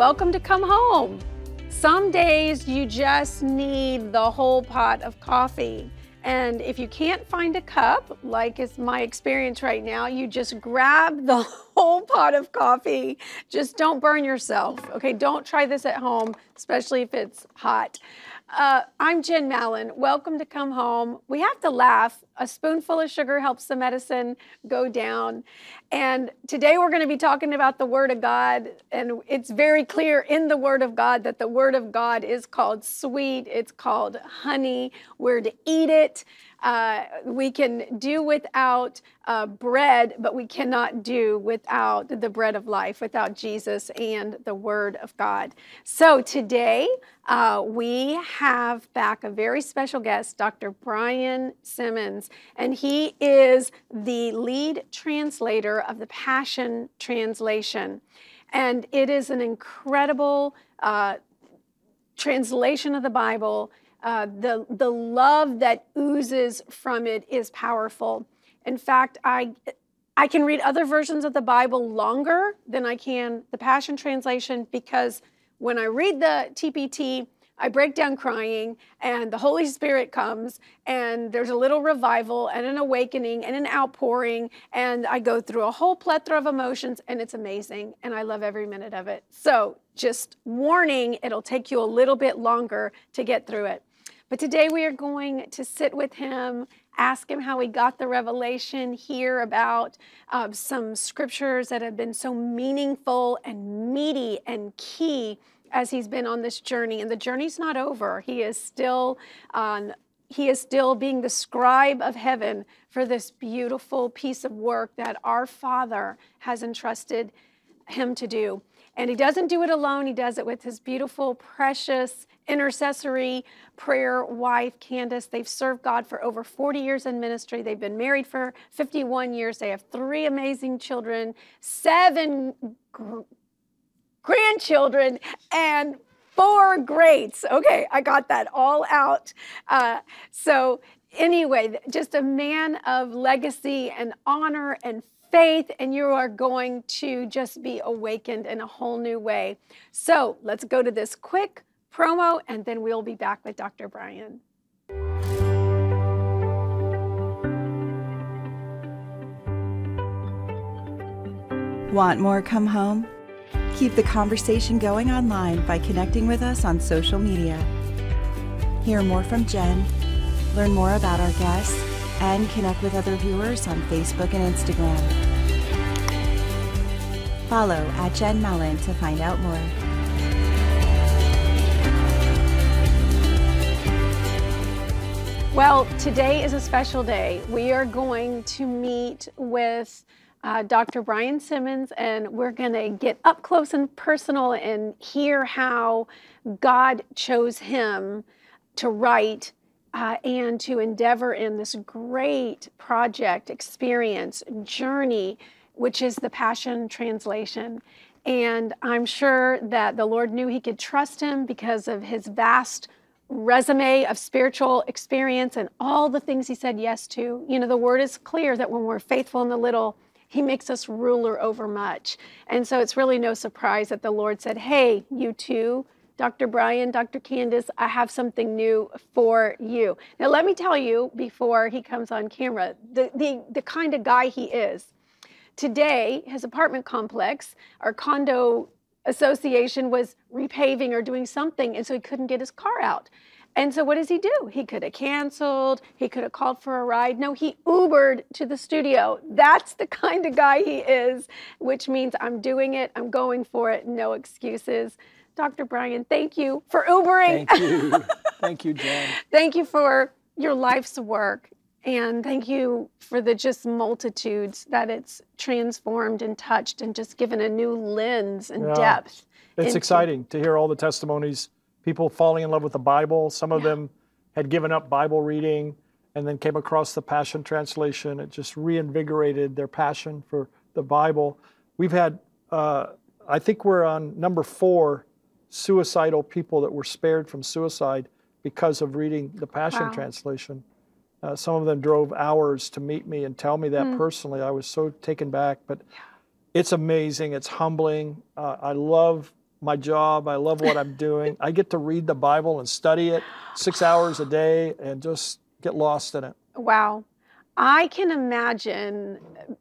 welcome to come home. Some days you just need the whole pot of coffee. And if you can't find a cup, like is my experience right now, you just grab the whole pot of coffee. Just don't burn yourself, okay? Don't try this at home, especially if it's hot. I'm Jen Mallon. Welcome to Come Home. We have to laugh. A spoonful of sugar helps the medicine go down. And today we're going to be talking about the Word of God. And it's very clear in the Word of God that the Word of God is called sweet. It's called honey. We're to eat it. We can do without bread, but we cannot do without the bread of life, without Jesus and the Word of God. So today we have back a very special guest, Dr. Brian Simmons, and he is the lead translator of the Passion Translation. And it is an incredible translation of the Bible. The love that oozes from it is powerful. In fact, I can read other versions of the Bible longer than I can the Passion Translation, because when I read the TPT, I break down crying and the Holy Spirit comes and there's a little revival and an awakening and an outpouring, and I go through a whole plethora of emotions, and it's amazing and I love every minute of it. So just warning, it'll take you a little bit longer to get through it. But today we are going to sit with him, ask him how he got the revelation, hear about some scriptures that have been so meaningful and meaty and key as he's been on this journey. And the journey's not over. He is still being the scribe of heaven for this beautiful piece of work that our Father has entrusted him to do. And he doesn't do it alone. He does it with his beautiful, precious, intercessory prayer wife, Candace. They've served God for over 40 years in ministry. They've been married for 51 years. They have 3 amazing children, 7 grandchildren, and 4 greats. Okay, I got that all out. So anyway, just a man of legacy and honor and faith, and you are going to just be awakened in a whole new way. So let's go to this quick promo, and then we'll be back with Dr. Brian. Want more Come Home? Keep the conversation going online by connecting with us on social media. Hear more from Jen, learn more about our guests, and connect with other viewers on Facebook and Instagram. Follow at Jen Mallon to find out more. Well, today is a special day. We are going to meet with Dr. Brian Simmons, and we're going to get up close and personal and hear how God chose him to write and to endeavor in this great project, experience, journey, which is the Passion Translation. And I'm sure that the Lord knew he could trust him because of his vast resume of spiritual experience and all the things he said yes to. You know, the word is clear that when we're faithful in the little, he makes us ruler over much. And so it's really no surprise that the Lord said, hey, you two, Dr. Brian, Dr. Candace, I have something new for you. Now, let me tell you before he comes on camera, the kind of guy he is. Today, his apartment complex, our condo association, was repaving or doing something, and so he couldn't get his car out. And so what does he do? He could have canceled, he could have called for a ride. No, he Ubered to the studio. That's the kind of guy he is, which means I'm doing it, I'm going for it, no excuses. Dr. Brian, thank you for Ubering. Thank you. Thank you, Jen. Thank you for your life's work, and thank you for the just multitudes that it's transformed and touched and just given a new lens and depth. It's exciting to hear all the testimonies. People falling in love with the Bible. Some of them had given up Bible reading and then came across the Passion Translation. It just reinvigorated their passion for the Bible. We've had, I think we're on number 4 suicidal people that were spared from suicide because of reading the Passion Translation. Some of them drove hours to meet me and tell me that personally. I was so taken back, but it's amazing. It's humbling. I love my job. I love what I'm doing. I get to read the Bible and study it 6 hours a day and just get lost in it. Wow. I can imagine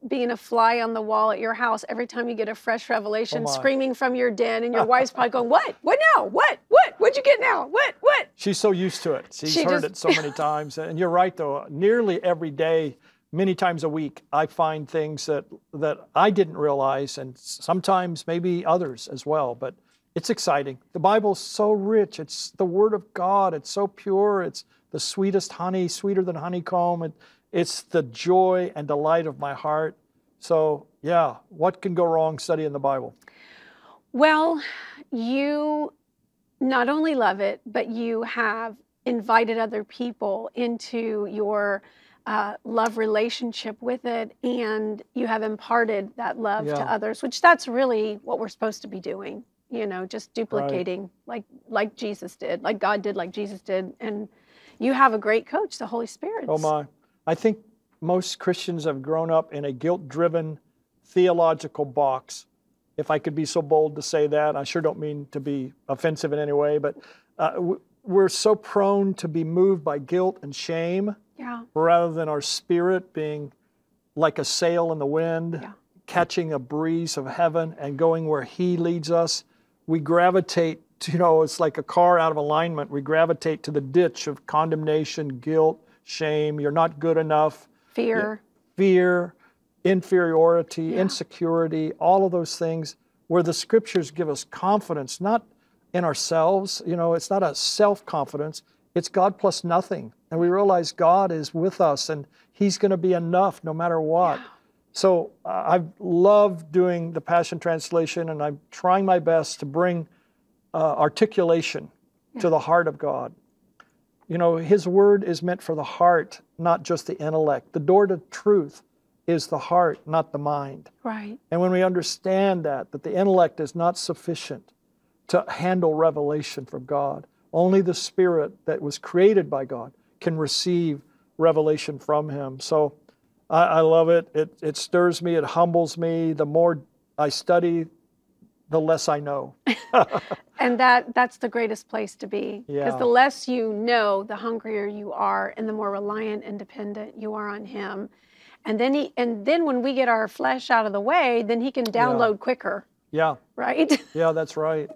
being a fly on the wall at your house every time you get a fresh revelation, screaming from your den, and your wife's probably going, what? What now? What? What'd you get now? What? She's so used to it. She's heard it so many times. And you're right, though. Nearly every day, many times a week, I find things that I didn't realize, and sometimes maybe others as well. But it's exciting. The Bible's so rich. It's the Word of God. It's so pure. It's the sweetest honey, sweeter than honeycomb. It's the joy and delight of my heart. So, yeah, what can go wrong studying the Bible? Well, you not only love it, but you have invited other people into your love relationship with it, and you have imparted that love to others, which that's really what we're supposed to be doing, you know, just duplicating like Jesus did, like God did, like Jesus did. And you have a great coach, the Holy Spirit. Oh, my. I think most Christians have grown up in a guilt-driven theological box. If I could be so bold to say that, I sure don't mean to be offensive in any way, but we're so prone to be moved by guilt and shame rather than our spirit being like a sail in the wind, catching a breeze of heaven and going where He leads us. We gravitate to, you know, it's like a car out of alignment. We gravitate to the ditch of condemnation, guilt, shame, you're not good enough, fear, inferiority, insecurity, all of those things where the Scriptures give us confidence, not in ourselves, you know, it's not a self-confidence, it's God plus nothing. And we realize God is with us and He's going to be enough no matter what. So I love doing the Passion Translation, and I'm trying my best to bring articulation to the heart of God. You know, His Word is meant for the heart, not just the intellect. The door to truth is the heart, not the mind. Right. And when we understand that the intellect is not sufficient to handle revelation from God, only the Spirit that was created by God can receive revelation from Him. So I love it. It stirs me. It humbles me. The more I study, the less I know. And that's the greatest place to be. Because the less you know, the hungrier you are and the more reliant and dependent you are on Him. And then when we get our flesh out of the way, then He can download quicker. Yeah. Right? Yeah, that's right.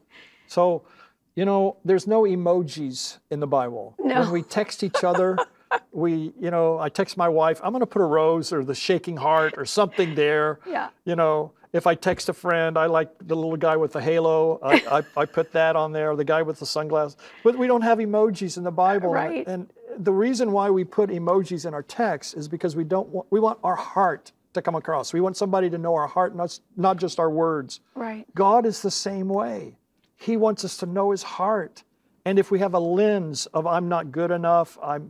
So, you know, there's no emojis in the Bible. No. When we text each other, you know, I text my wife, I'm going to put a rose or the shaking heart or something there. Yeah. You know, if I text a friend, I like the little guy with the halo. I put that on there, the guy with the sunglasses. But we don't have emojis in the Bible. Right. And the reason why we put emojis in our text is because we want our heart to come across. We want somebody to know our heart, not just our words. Right. God is the same way. He wants us to know His heart. And if we have a lens of I'm not good enough, I'm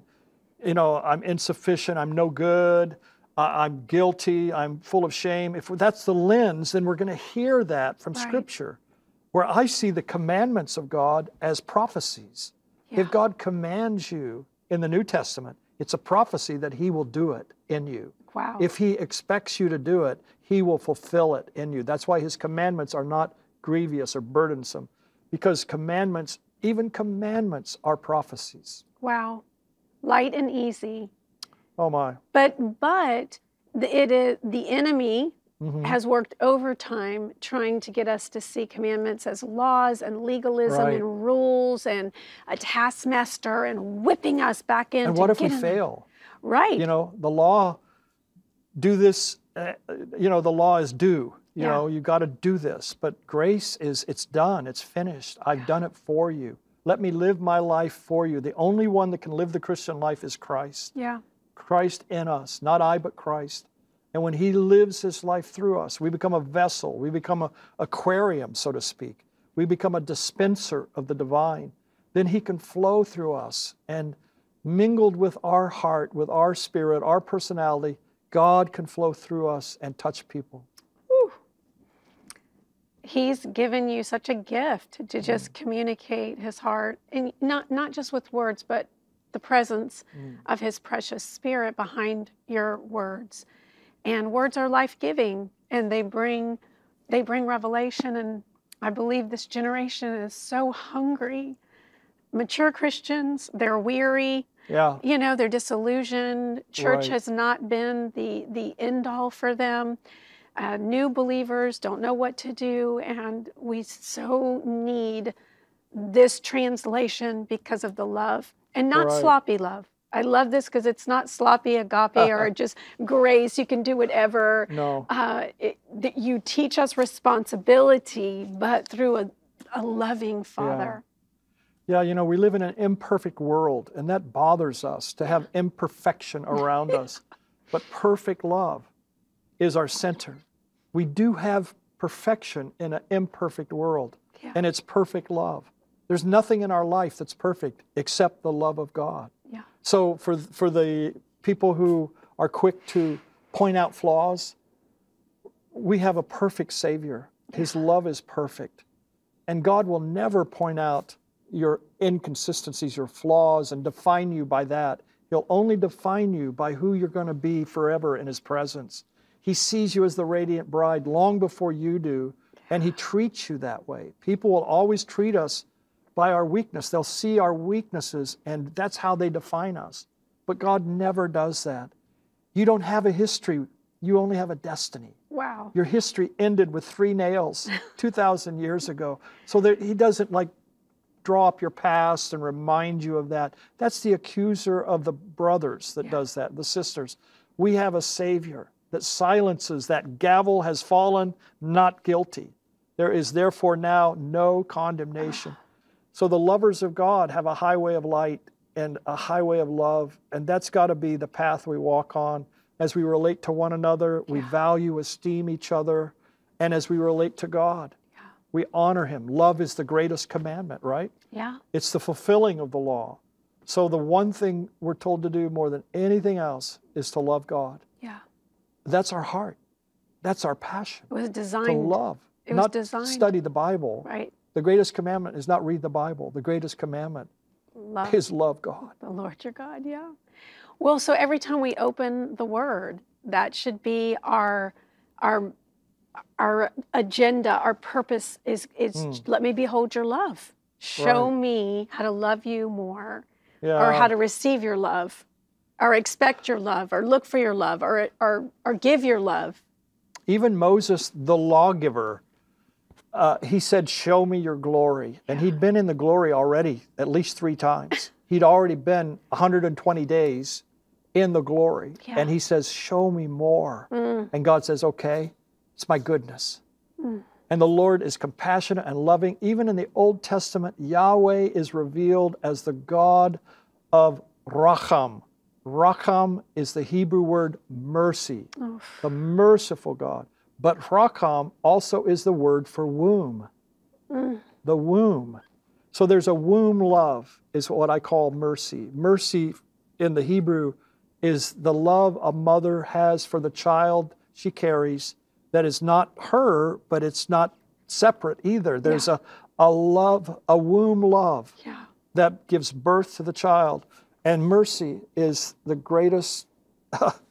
insufficient, I'm no good, I'm guilty, I'm full of shame. If that's the lens, then we're going to hear that from Scripture, where I see the commandments of God as prophecies. Yeah. If God commands you in the New Testament, it's a prophecy that He will do it in you. Wow. If He expects you to do it, He will fulfill it in you. That's why His commandments are not grievous or burdensome, because commandments, even commandments, are prophecies. Wow. Light and easy. Oh my. But the enemy has worked overtime trying to get us to see commandments as laws and legalism and rules and a taskmaster and whipping us back in. And what if we fail? Right. You know, the law, do this, you know, the law is due. You know, you got to do this. But grace is, it's done, it's finished. I've done it for you. Let me live my life for you. The only one that can live the Christian life is Christ. Yeah. Christ in us, not I, but Christ. And when He lives His life through us, we become a vessel. We become an aquarium, so to speak. We become a dispenser of the divine. Then He can flow through us, and mingled with our heart, with our spirit, our personality, God can flow through us and touch people. Whew. He's given you such a gift to just communicate His heart, and not just with words, but the presence of His precious Spirit behind your words. And words are life-giving, and they bring revelation and I believe this generation is so hungry. Mature Christians, they're weary. Yeah. You know, they're disillusioned. Church has not been the end all for them. New believers don't know what to do, and we so need this translation because of the love, and not sloppy love. I love this because it's not sloppy agape or just grace, you can do whatever. No. You teach us responsibility, but through a loving Father. Yeah, you know, we live in an imperfect world, and that bothers us to have imperfection around us. But perfect love is our center. We do have perfection in an imperfect world, and it's perfect love. There's nothing in our life that's perfect except the love of God. Yeah. So for the people who are quick to point out flaws, we have a perfect Savior. His love is perfect. And God will never point out your inconsistencies, your flaws, and define you by that. He'll only define you by who you're going to be forever in His presence. He sees you as the radiant bride long before you do, and He treats you that way. People will always treat us by our weakness. They'll see our weaknesses, and that's how they define us. But God never does that. You don't have a history. You only have a destiny. Wow. Your history ended with 3 nails 2,000 years ago. So that He doesn't like draw up your past and remind you of that. That's the accuser of the brothers that does that, the sisters. We have a Savior that silences that gavel has fallen, not guilty. There is therefore now no condemnation. So the lovers of God have a highway of light and a highway of love, and that's got to be the path we walk on. As we relate to one another, we value, esteem each other, and as we relate to God, we honor Him. Love is the greatest commandment, right? Yeah. It's the fulfilling of the law. So the one thing we're told to do more than anything else is to love God. Yeah. That's our heart. That's our passion. It was designed. To love. It was designed. Not study the Bible. Right. The greatest commandment is not read the Bible. The greatest commandment is love God. The Lord your God, yeah. Well, so every time we open the Word, that should be our agenda, our purpose is let me behold your love. Show me how to love you more, or how to receive your love, or expect your love, or look for your love, or give your love. Even Moses, the lawgiver, he said, show me your glory. And he'd been in the glory already at least 3 times. He'd already been 120 days in the glory. Yeah. And he says, show me more. And God says, okay. It's my goodness. And the Lord is compassionate and loving. Even in the Old Testament, Yahweh is revealed as the God of Racham. Racham is the Hebrew word mercy, the merciful God. But Racham also is the word for womb, the womb. So there's a womb love is what I call mercy. Mercy in the Hebrew is the love a mother has for the child she carries. That is not her, but it's not separate either. There's a love, a womb love that gives birth to the child. And mercy is the greatest,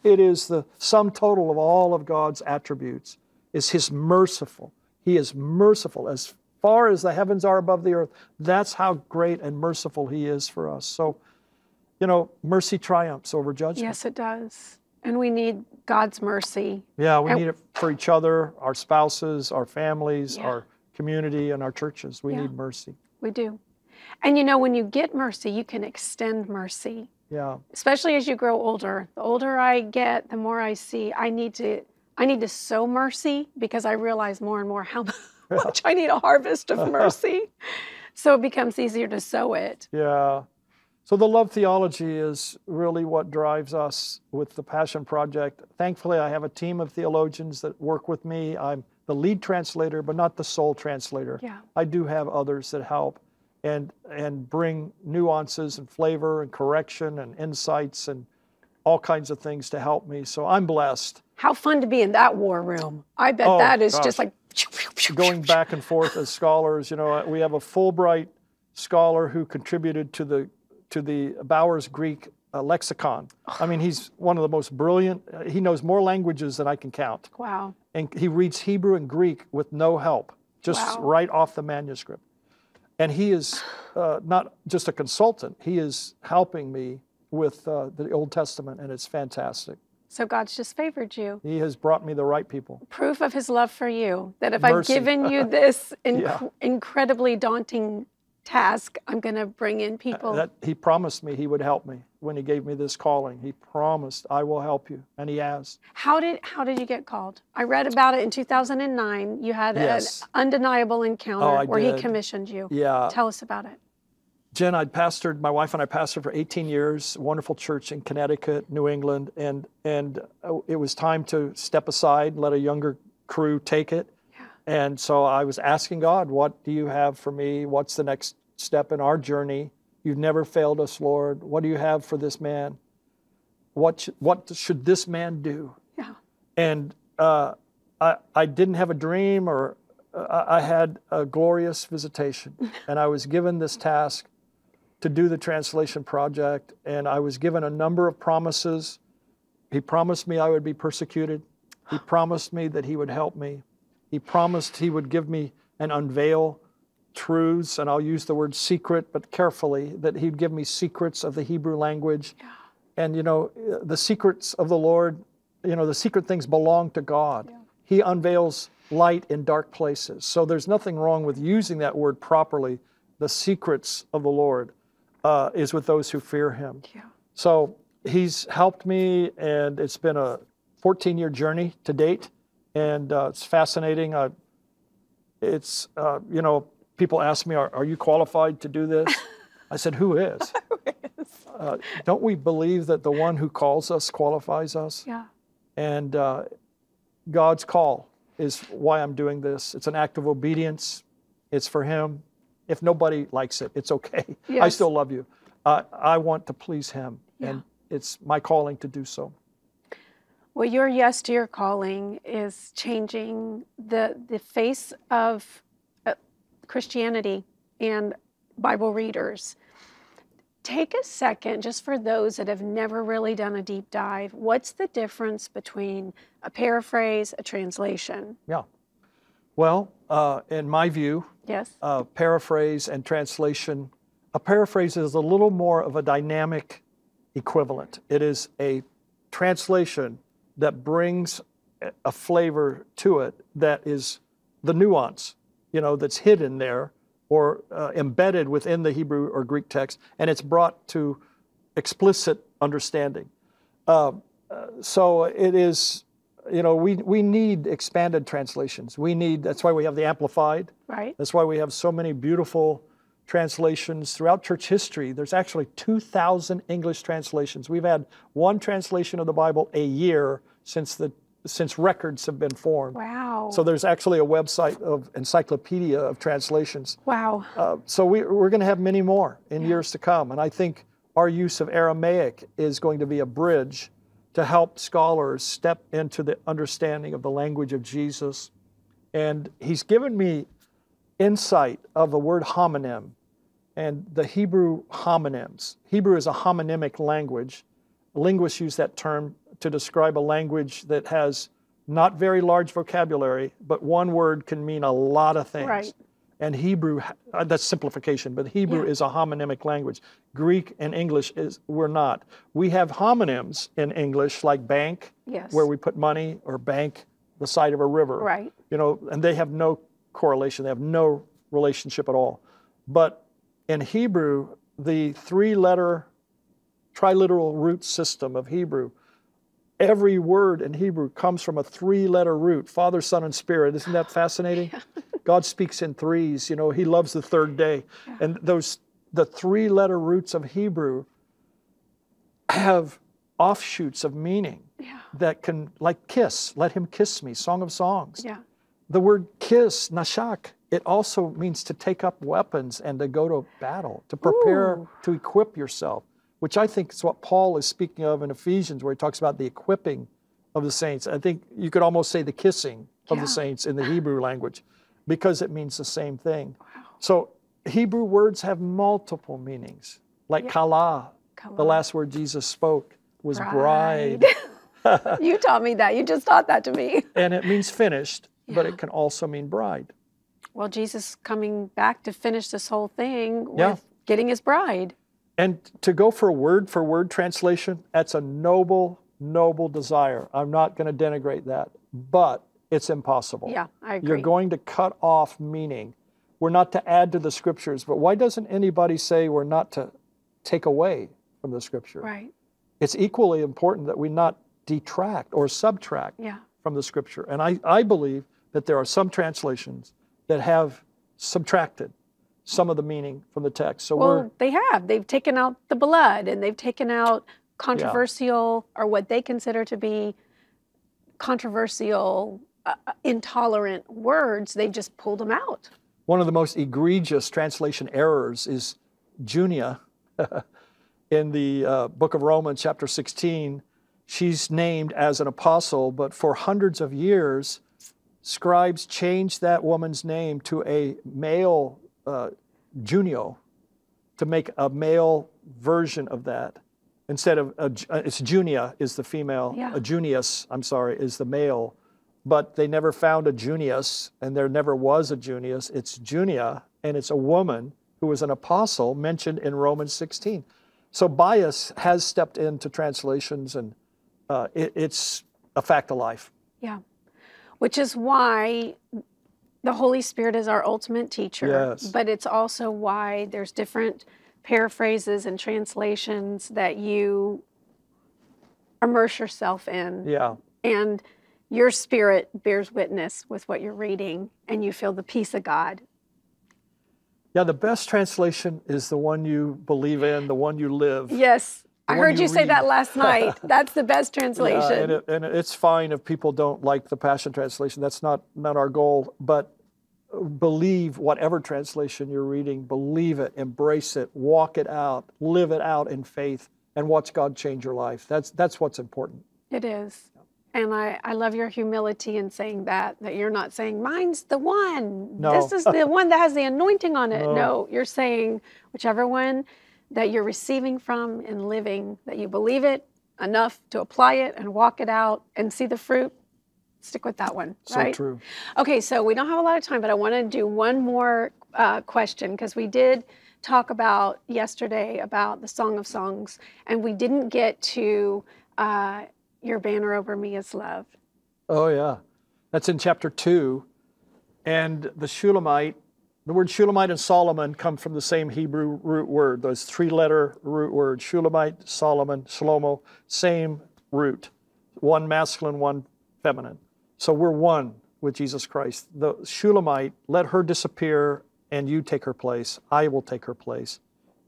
it is the sum total of all of God's attributes, is His merciful. He is merciful as far as the heavens are above the earth. That's how great and merciful He is for us. So, you know, mercy triumphs over judgment. Yes, it does. And we need God's mercy. Yeah, we need it for each other, our spouses, our families, our community, and our churches. We need mercy. We do. And you know, when you get mercy, you can extend mercy. Yeah. Especially as you grow older. The older I get, the more I see I need to sow mercy, because I realize more and more how much I need a harvest of mercy. So it becomes easier to sow it. Yeah. So the love theology is really what drives us with the Passion Project. Thankfully, I have a team of theologians that work with me. I'm the lead translator, but not the sole translator. Yeah. I do have others that help and bring nuances and flavor and correction and insights and all kinds of things to help me. So I'm blessed. How fun to be in that war room. I bet that is just like... Going back and forth as scholars. You know, we have a Fulbright scholar who contributed to the Bowers Greek lexicon. I mean, he's one of the most brilliant. He knows more languages than I can count. Wow. And he reads Hebrew and Greek with no help. just right off the manuscript. And he is not just a consultant, he is helping me with the Old Testament, and it's fantastic. So God's just favored you. He has brought me the right people. Proof of his love for you, that if Mercy. I've given you this incredibly daunting task, I'm going to bring in people. He promised me he would help me when he gave me this calling. He promised, I will help you, and he has. How did you get called? I read about it in 2009. You had an undeniable encounter where he commissioned you. Yeah. Tell us about it. Jen, my wife and I pastored for 18 years, wonderful church in Connecticut, New England, and it was time to step aside, let a younger crew take it. Yeah. And so I was asking God, what do you have for me? What's the next step in our journey? You've never failed us, Lord. What do you have for this man? What should this man do? Yeah. And I didn't have a dream, or I had a glorious visitation, and I was given this task to do the translation project, and I was given a number of promises. He promised me I would be persecuted. He promised me that he would help me. He promised he would give me and unveil truths, and I'll use the word secret, but carefully, that he'd give me secrets of the Hebrew language. Yeah. And you know, the secrets of the Lord, you know, the secret things belong to God. Yeah. He unveils light in dark places. So there's nothing wrong with using that word properly. The secrets of the Lord. Is with those who fear him. Yeah. So he's helped me, and it's been a 14-year journey to date, and it's fascinating. You know, people ask me, are you qualified to do this? I said, who is? Don't we believe that the one who calls us qualifies us? Yeah. And God's call is why I'm doing this. It's an act of obedience. It's for him. If nobody likes it, it's okay. Yes. I still love you. I want to please him, and it's my calling to do so. Well, your yes to your calling is changing the face of Christianity and Bible readers. Take a second, just for those that have never really done a deep dive, what's the difference between a paraphrase, a translation? Yeah. Well, in my view, paraphrase and translation, a paraphrase is a little more of a dynamic equivalent. It is a translation that brings a flavor to it that is the nuance, you know, that's hidden there or embedded within the Hebrew or Greek text, and it's brought to explicit understanding. So it is... You know, we need expanded translations. That's why we have the Amplified. Right. That's why we have so many beautiful translations throughout church history. There's actually 2,000 English translations. We've had one translation of the Bible a year since records have been formed. Wow. So there's actually a website of encyclopedia of translations. Wow. So we're going to have many more in years to come. And I think our use of Aramaic is going to be a bridge to help scholars step into the understanding of the language of Jesus. And he's given me insight of the word homonym and the Hebrew homonyms. Hebrew is a homonymic language. Linguists use that term to describe a language that has not very large vocabulary, but one word can mean a lot of things. Right. And Hebrew, that's simplification, but Hebrew is a homonymic language. Greek and English, we're not. We have homonyms in English, like bank, where we put money, or bank, the side of a river. Right. You know, and they have no correlation. They have no relationship at all. But in Hebrew, the three-letter, triliteral root system of Hebrew, every word in Hebrew comes from a three-letter root, Father, Son, and Spirit. Isn't that fascinating? Yeah. God speaks in threes, you know, he loves the third day. Yeah. And the three-letter roots of Hebrew have offshoots of meaning that can, like kiss, let him kiss me, Song of Songs. Yeah. The word kiss, nashak, it also means to take up weapons and to go to battle, to prepare, to equip yourself, which I think is what Paul is speaking of in Ephesians, where he talks about the equipping of the saints. I think you could almost say the kissing of the saints in the Hebrew language, because it means the same thing. Wow. So Hebrew words have multiple meanings, like kala. The last word Jesus spoke was bride. You taught me that. You just taught that to me. And it means finished, but it can also mean bride. Well, Jesus coming back to finish this whole thing with getting his bride. And to go for word translation, that's a noble, noble desire. I'm not going to denigrate that, but it's impossible. Yeah, I agree. You're going to cut off meaning. We're not to add to the scriptures, but why doesn't anybody say we're not to take away from the scripture? Right. It's equally important that we not detract or subtract from the scripture. And I believe that there are some translations that have subtracted some of the meaning from the text. So they have. They've taken out the blood, and they've taken out controversial or what they consider to be controversial, intolerant words. They've just pulled them out. One of the most egregious translation errors is Junia. In the book of Romans, chapter 16, she's named as an apostle, but for hundreds of years, scribes changed that woman's name to a male Junio, to make a male version of that. Instead of, it's Junia is the female, a Junius, I'm sorry, is the male. But they never found a Junius, and there never was a Junius. It's Junia, and it's a woman who was an apostle mentioned in Romans 16. So bias has stepped into translations, and it's a fact of life. Yeah, which is why the Holy Spirit is our ultimate teacher, but it's also why there's different paraphrases and translations that you immerse yourself in. Yeah. And your spirit bears witness with what you're reading, and you feel the peace of God. Yeah, the best translation is the one you believe in, the one you live. Yes, I heard you say that last night. That's the best translation. Yeah, and it's fine if people don't like the Passion Translation. That's not our goal, but believe whatever translation you're reading. Believe it, embrace it, walk it out, live it out in faith, and watch God change your life. That's what's important. It is. And I love your humility in saying that you're not saying, mine's the one. No. This is the one that has the anointing on it. No, you're saying whichever one that you're receiving from and living, that you believe it enough to apply it and walk it out and see the fruit, stick with that one, right? So true. Okay, so we don't have a lot of time, but I want to do one more question, because we did talk about yesterday about the Song of Songs, and we didn't get to... Your banner over me is love. Oh, yeah. That's in chapter 2. And the Shulamite, the word Shulamite and Solomon come from the same Hebrew root word, those three-letter root words, Shulamite, Solomon, Shlomo, same root, one masculine, one feminine. So we're one with Jesus Christ. The Shulamite, let her disappear and you take her place. I will take her place.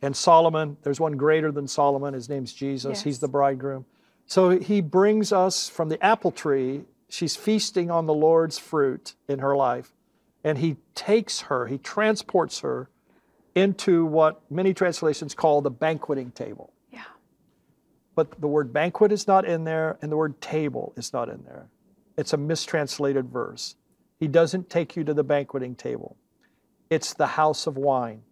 And Solomon, there's one greater than Solomon. His name's Jesus. Yes. He's the bridegroom. So he brings us from the apple tree. She's feasting on the Lord's fruit in her life. And he takes her, he transports her into what many translations call the banqueting table. Yeah. But the word banquet is not in there, and the word table is not in there. It's a mistranslated verse. He doesn't take you to the banqueting table. It's the house of wine.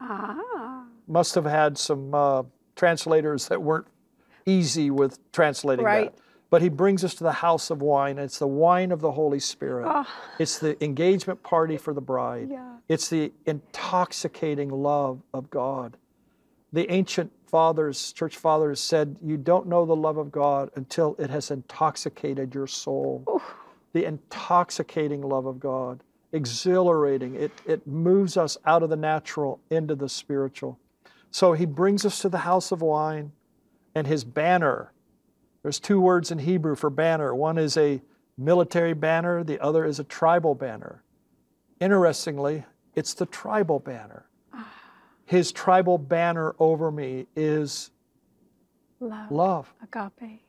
Ah. Must have had some translators that weren't easy with translating that. But he brings us to the house of wine. It's the wine of the Holy Spirit. Oh. It's the engagement party for the bride. Yeah. It's the intoxicating love of God. The ancient fathers, church fathers said, you don't know the love of God until it has intoxicated your soul. Ooh. The intoxicating love of God, exhilarating. It moves us out of the natural into the spiritual. So he brings us to the house of wine. And his banner, there's two words in Hebrew for banner. One is a military banner, the other is a tribal banner. Interestingly, it's the tribal banner. His tribal banner over me is love. Agape.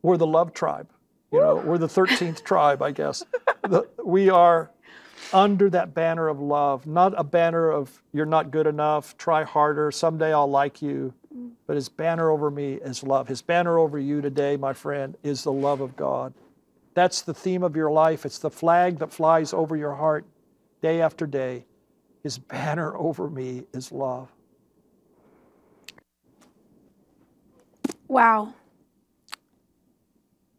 We're the love tribe. You know, we're the 13th tribe, I guess. We are under that banner of love, not a banner of you're not good enough, try harder, someday I'll like you. But his banner over me is love. His banner over you today, my friend, is the love of God. That's the theme of your life. It's the flag that flies over your heart day after day. His banner over me is love. Wow.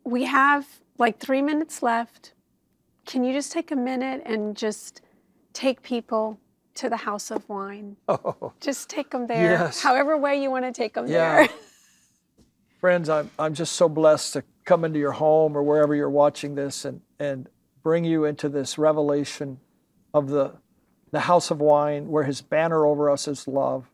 We have like 3 minutes left. Can you just take a minute and just take people to the house of wine. Oh, just take them there, yes. However way you want to take them yeah. there. Friends, I'm just so blessed to come into your home or wherever you're watching this and bring you into this revelation of the house of wine where his banner over us is love.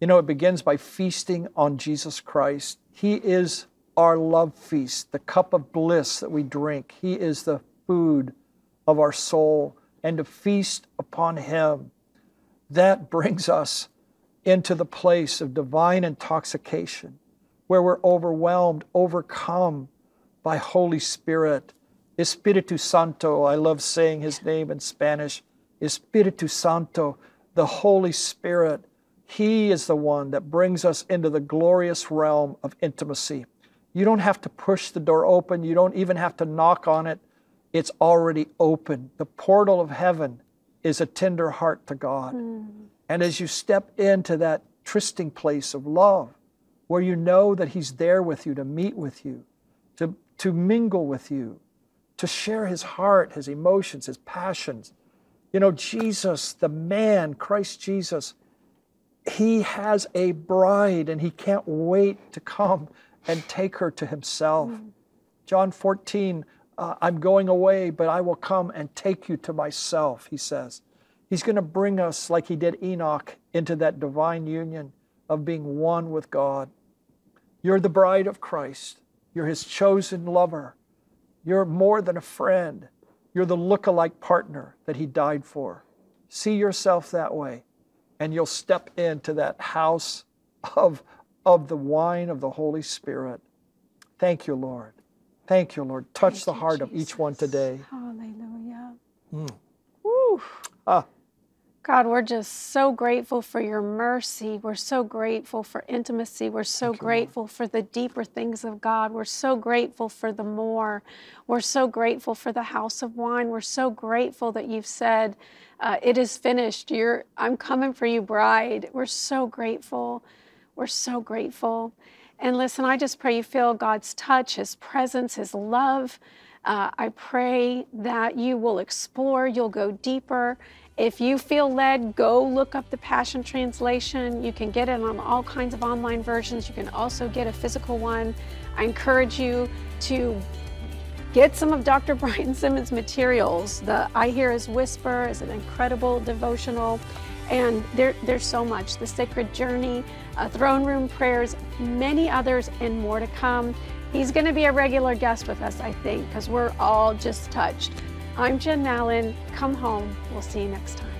You know, it begins by feasting on Jesus Christ. He is our love feast, the cup of bliss that we drink. He is the food of our soul. And to feast upon him, that brings us into the place of divine intoxication, where we're overwhelmed, overcome by Holy Spirit. Espíritu Santo, I love saying his name in Spanish. Espíritu Santo, the Holy Spirit. He is the one that brings us into the glorious realm of intimacy. You don't have to push the door open. You don't even have to knock on it. It's already open. The portal of heaven is a tender heart to God. Mm. And as you step into that trysting place of love, where you know that he's there with you, to meet with you, to mingle with you, to share his heart, his emotions, his passions. You know, Jesus, the man, Christ Jesus, he has a bride and he can't wait to come and take her to himself. Mm. John 14, I'm going away, but I will come and take you to myself, he says. He's going to bring us, like he did Enoch, into that divine union of being one with God. You're the bride of Christ. You're his chosen lover. You're more than a friend. You're the look-alike partner that he died for. See yourself that way, and you'll step into that house of the wine of the Holy Spirit. Thank you, Lord. Thank you, Lord. Touch the heart of each one today. Hallelujah. Mm. Woo. Ah. God, we're just so grateful for your mercy. We're so grateful for intimacy. We're so grateful for the deeper things of God. We're so grateful for the more. We're so grateful for the house of wine. We're so grateful that you've said, it is finished. I'm coming for you, bride. We're so grateful. We're so grateful. And listen, I just pray you feel God's touch, his presence, his love. I pray that you will explore, you'll go deeper. If you feel led, go look up the Passion Translation. You can get it on all kinds of online versions. You can also get a physical one. I encourage you to get some of Dr. Brian Simmons' materials. The I Hear His Whisper is an incredible devotional. And there's so much. The Sacred Journey, Throne Room Prayers, many others and more to come. He's going to be a regular guest with us, I think, because we're all just touched. I'm Jen Mallon. Come home. We'll see you next time.